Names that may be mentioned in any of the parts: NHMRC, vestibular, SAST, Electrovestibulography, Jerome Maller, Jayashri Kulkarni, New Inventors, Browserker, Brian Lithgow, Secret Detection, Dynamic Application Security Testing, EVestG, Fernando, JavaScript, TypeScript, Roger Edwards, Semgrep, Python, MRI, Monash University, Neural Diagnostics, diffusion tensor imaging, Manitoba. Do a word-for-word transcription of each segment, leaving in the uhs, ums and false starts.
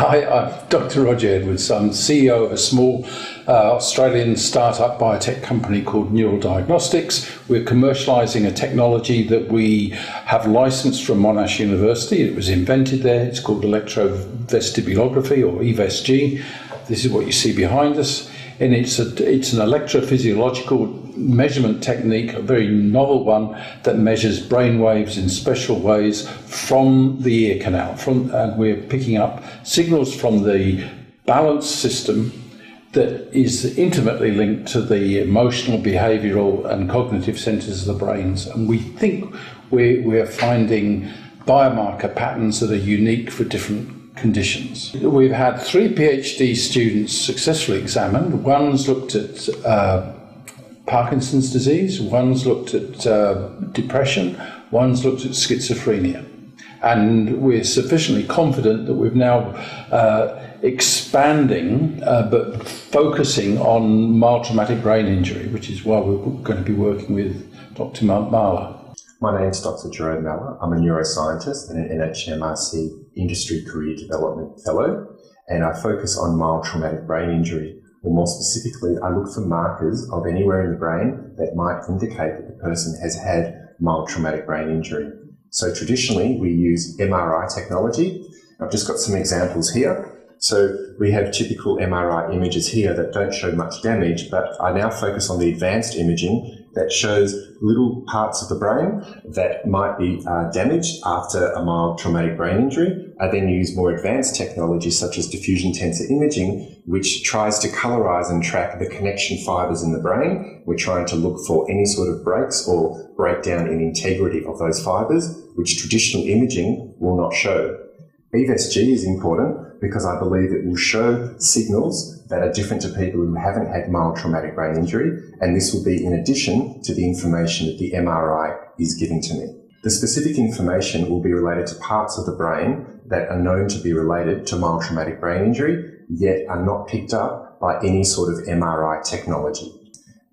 Hi, I'm Doctor Roger Edwards. I'm C E O of a small uh, Australian startup biotech company called Neural Diagnostics. We're commercialising a technology that we have licensed from Monash University. It was invented there. It's called electrovestibulography, or E V estG. This is what you see behind us. And it's, a, it's an electrophysiological measurement technique, a very novel one, that measures brain waves in special ways from the ear canal. From, and we're picking up signals from the balance system that is intimately linked to the emotional, behavioural and cognitive centres of the brains. And we think we're, we're finding biomarker patterns that are unique for different conditions. We've had three PhD students successfully examined. One's looked at uh, Parkinson's disease, one's looked at uh, depression, one's looked at schizophrenia. And we're sufficiently confident that we've now uh, expanding uh, but focusing on mild traumatic brain injury, which is why we're going to be working with Doctor Maller. My name is Doctor Jerome Maller. I'm a neuroscientist and an N H M R C Industry Career Development Fellow, and I focus on mild traumatic brain injury, or more specifically, I look for markers of anywhere in the brain that might indicate that the person has had mild traumatic brain injury. So traditionally, we use M R I technology. I've just got some examples here. So we have typical M R I images here that don't show much damage, but I now focus on the advanced imaging that shows little parts of the brain that might be uh, damaged after a mild traumatic brain injury. I then use more advanced technology such as diffusion tensor imaging, which tries to colorize and track the connection fibers in the brain. We're trying to look for any sort of breaks or breakdown in integrity of those fibers, which traditional imaging will not show. EVestG is important because I believe it will show signals that are different to people who haven't had mild traumatic brain injury, and this will be in addition to the information that the M R I is giving to me. The specific information will be related to parts of the brain that are known to be related to mild traumatic brain injury, yet are not picked up by any sort of M R I technology.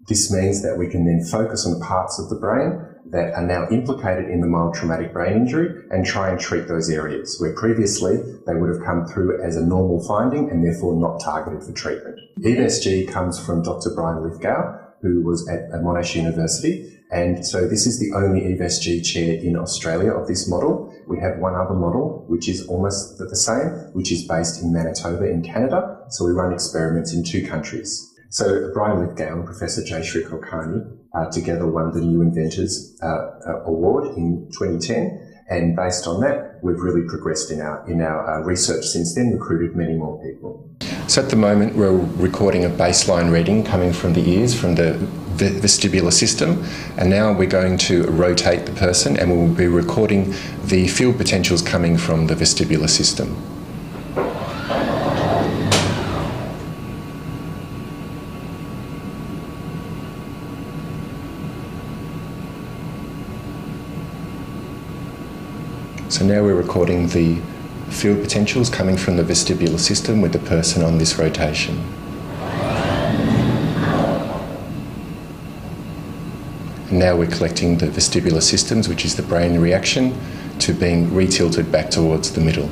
This means that we can then focus on parts of the brain that are now implicated in the mild traumatic brain injury and try and treat those areas where previously they would have come through as a normal finding and therefore not targeted for treatment. EVestG comes from Doctor Brian Lithgow, who was at Monash University, and so this is the only EVestG chair in Australia of this model. We have one other model which is almost the same, which is based in Manitoba in Canada, so we run experiments in two countries. So Brian Lithgow and Professor Jayashri Kulkarni uh, together won the New Inventors uh, Award in twenty ten, and based on that we've really progressed in our, in our uh, research since then, recruited many more people. So at the moment we're recording a baseline reading coming from the ears, from the vestibular system, and now we're going to rotate the person and we'll be recording the field potentials coming from the vestibular system. So now we're recording the field potentials coming from the vestibular system with the person on this rotation. And now we're collecting the vestibular systems, which is the brain reaction to being retilted back towards the middle.